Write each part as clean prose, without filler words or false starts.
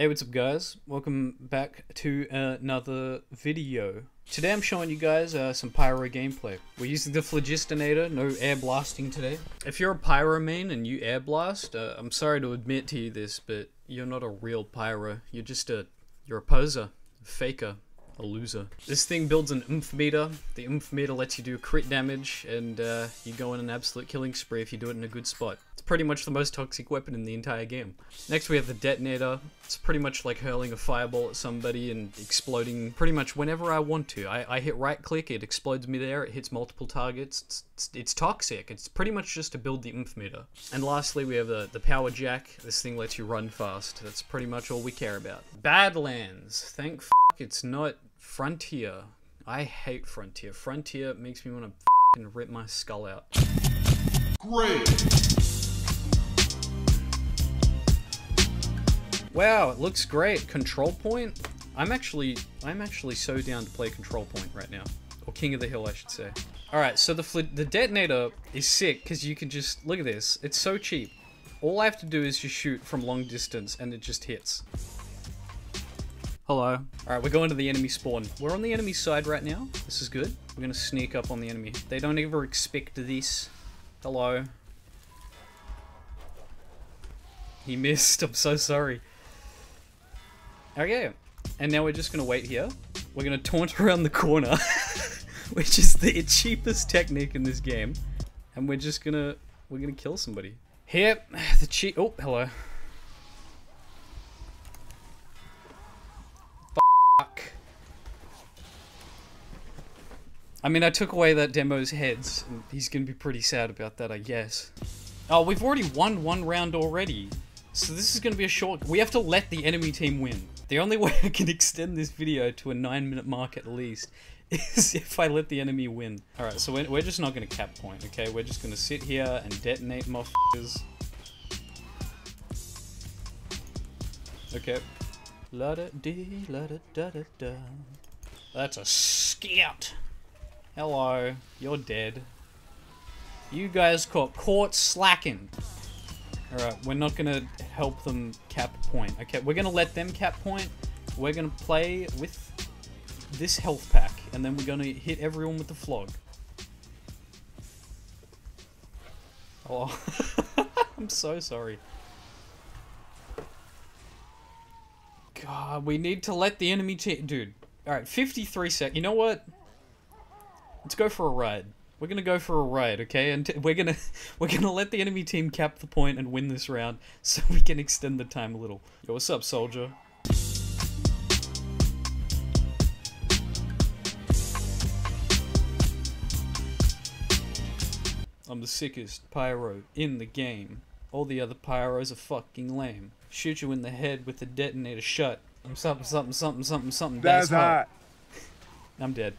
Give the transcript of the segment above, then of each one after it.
Hey, what's up guys, welcome back to another video. Today I'm showing you guys some Pyro gameplay. We're using the Phlogistonator, no air blasting today. If you're a Pyro main and you air blast, I'm sorry to admit to you this, but you're not a real Pyro. You're just a poser, a faker, a loser. This thing builds an oomph meter. The oomph meter lets you do crit damage and you go on an absolute killing spree if you do it in a good spot. Pretty much the most toxic weapon in the entire game. Next we have the detonator. It's pretty much like hurling a fireball at somebody and exploding pretty much whenever I want to. I hit right click, it explodes me there, it hits multiple targets. It's toxic. It's pretty much just to build the oomph meter. And lastly we have the Power Jack. This thing lets you run fast. That's pretty much all we care about. Badlands. Thank f*** it's not Frontier. I hate Frontier. Frontier makes me want to f***ing rip my skull out. Great! Wow, it looks great. Control Point? I'm actually so down to play Control Point right now. Or King of the Hill, I should say. Alright, so the detonator is sick because you can just... Look at this. It's so cheap. All I have to do is just shoot from long distance and it just hits. Hello. Alright, we're going to the enemy spawn. We're on the enemy side right now. This is good. We're going to sneak up on the enemy. They don't ever expect this. Hello. He missed. I'm so sorry. Okay, and now we're just going to wait here. We're going to taunt around the corner, which is the cheapest technique in this game. And we're just going to, we're going to kill somebody. Yep, the cheat, oh, hello. Fuck. I mean, I took away that demo's heads. And he's going to be pretty sad about that, I guess. Oh, we've already won one round already. So this is going to be a short, we have to let the enemy team win. The only way I can extend this video to a 9-minute mark at least is if I let the enemy win. Alright, so we're just not going to cap point, okay? We're just going to sit here and detonate motherfuckers. Okay. La-da-dee, la-da-da-da-da. That's a scout. Hello, you're dead. You guys got caught slacking. Alright, we're not gonna help them cap point. Okay, we're gonna let them cap point. We're gonna play with this health pack, and then we're gonna hit everyone with the flog. Oh, I'm so sorry. God, we need to let the enemy team, dude. Alright, 53 seconds. You know what? Let's go for a ride. We're gonna go for a ride, okay? And we're gonna let the enemy team cap the point and win this round, so we can extend the time a little. Yo, what's up, soldier? I'm the sickest Pyro in the game. All the other Pyros are fucking lame. Shoot you in the head with the detonator shut. I'm something, something, something, something, something. That's hot. I'm dead.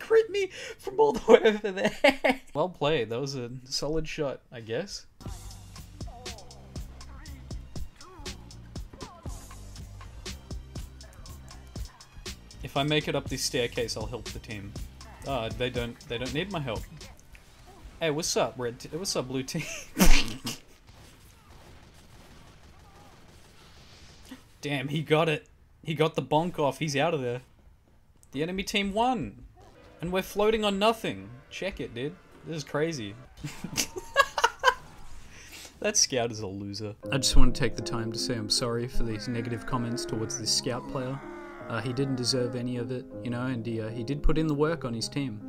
Crit me from all the way over there. Well played. That was a solid shot, I guess. 5, 4, 3, 2, 1. If I make it up this staircase, I'll help the team. Ah, they don't need my help. Hey, what's up, red? What's up, blue team? Damn, he got it. He got the bonk off. He's out of there. The enemy team won. And we're floating on nothing. Check it, dude. This is crazy. That scout is a loser. I just want to take the time to say I'm sorry for these negative comments towards this scout player. He didn't deserve any of it, you know, and he did put in the work on his team.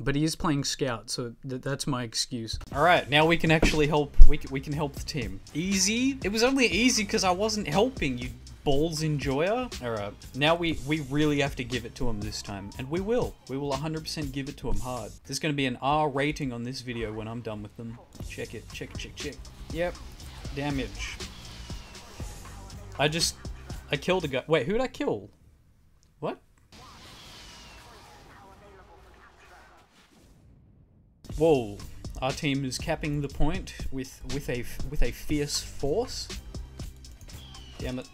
But he is playing scout, so that's my excuse. Alright, now we can actually help. We can help the team. Easy? It was only easy because I wasn't helping, you balls enjoyer. Alright, now we really have to give it to him this time, and we will. We will 100% give it to him hard. There's gonna be an R rating on this video when I'm done with them. Check it, check it, check, check. Yep, damage. I killed a guy. Wait, who did I kill? What? Whoa, our team is capping the point with a fierce force. Damn it.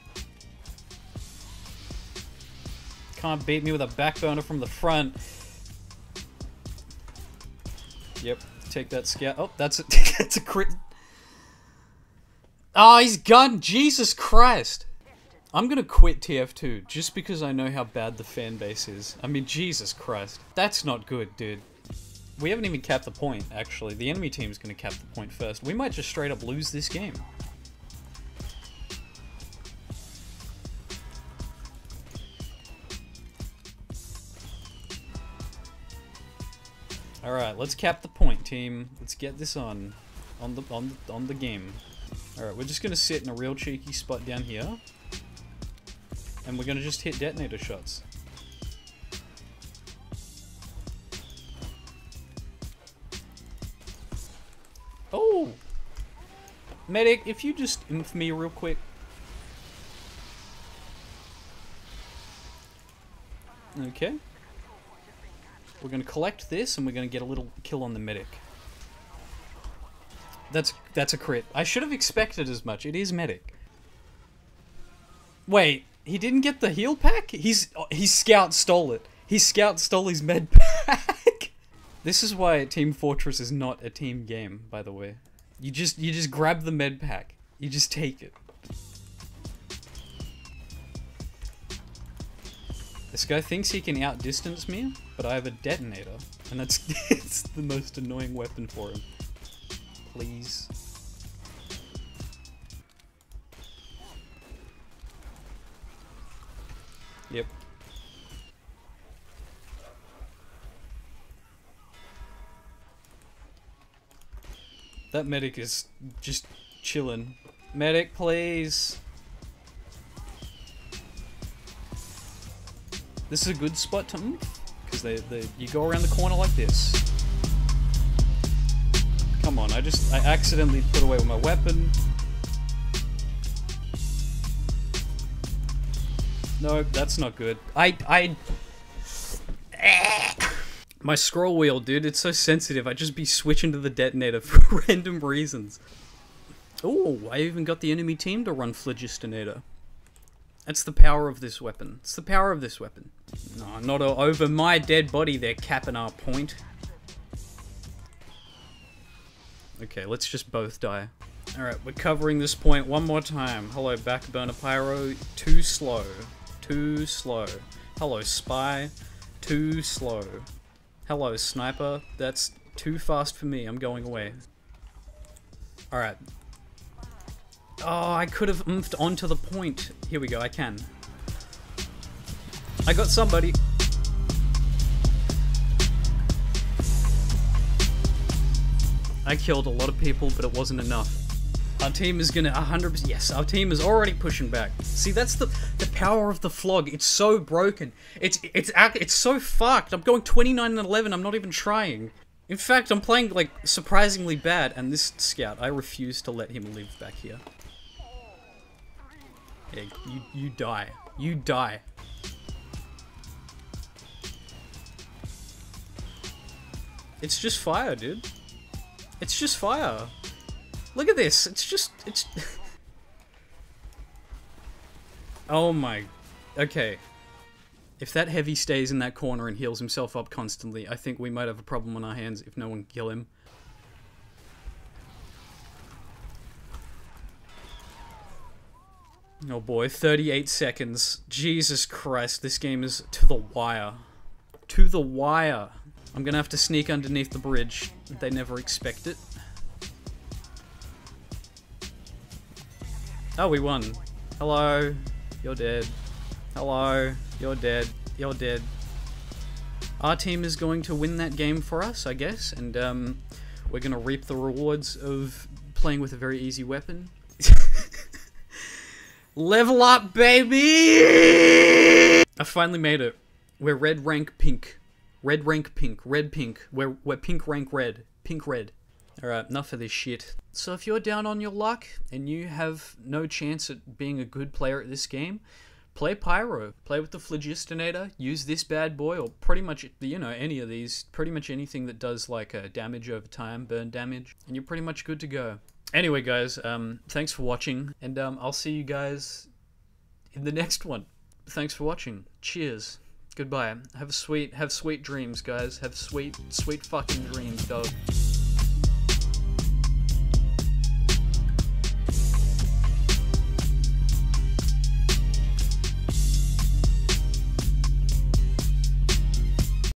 Can't beat me with a backburner from the front. Yep, take that scout. Oh, that's a crit. Ah, oh, he's gunned! Jesus Christ! I'm gonna quit TF2 just because I know how bad the fan base is. I mean, Jesus Christ. That's not good, dude. We haven't even capped the point, actually. The enemy team's gonna cap the point first. We might just straight up lose this game. Alright, let's cap the point, team. Let's get this on the game. Alright, we're just gonna sit in a real cheeky spot down here. And we're gonna just hit detonator shots. Oh! Medic, if you just inf me real quick. Okay. We're gonna collect this, and we're gonna get a little kill on the medic. That's a crit. I should have expected as much. It is medic. Wait, he didn't get the heal pack? His scout stole it. His scout stole his med pack. This is why Team Fortress is not a team game, by the way. You just grab the med pack. You just take it. This guy thinks he can outdistance me, but I have a detonator, and that's it's the most annoying weapon for him. Please. Yep. That medic is just chilling. Medic, please. This is a good spot to move, because you go around the corner like this. Come on, I accidentally put away with my weapon. No, that's not good. My scroll wheel, dude, it's so sensitive. I just be switching to the detonator for random reasons. Oh, I even got the enemy team to run Phlogistonator. That's the power of this weapon. It's the power of this weapon. No, not over my dead body. They're capping our point. Okay, let's just both die. Alright, we're covering this point one more time. Hello, backburner Pyro. Too slow. Too slow. Hello, spy. Too slow. Hello, sniper. That's too fast for me. I'm going away. Alright. Oh, I could have oomphed onto the point. Here we go, I can. I got somebody. I killed a lot of people, but it wasn't enough. Our team is gonna 100%. Yes, our team is already pushing back. See, that's the power of the flog. It's so broken. It's so fucked. I'm going 29 and 11. I'm not even trying. In fact, I'm playing, like, surprisingly bad, and this scout, I refuse to let him live back here. Yeah, you die. You die. It's just fire, dude. It's just fire. Look at this. It's... Oh my... Okay. If that heavy stays in that corner and heals himself up constantly, I think we might have a problem on our hands if no one can kill him. Oh boy, 38 seconds. Jesus Christ, this game is to the wire. To the wire. I'm gonna have to sneak underneath the bridge. They never expect it. Oh, we won. Hello. You're dead. Hello. You're dead. You're dead. Our team is going to win that game for us, I guess, and we're going to reap the rewards of playing with a very easy weapon. Level up, baby! I finally made it. We're red rank pink. Red rank pink. Red pink. We're pink rank red. Pink red. Alright, enough of this shit. So if you're down on your luck and you have no chance at being a good player at this game, play Pyro. Play with the Phlogistonator. Use this bad boy, or pretty much, you know, any of these. Pretty much anything that does, like, damage over time, burn damage. And you're pretty much good to go. Anyway, guys, thanks for watching. And I'll see you guys in the next one. Thanks for watching. Cheers. Goodbye. Have sweet dreams, guys. Have sweet fucking dreams, dog.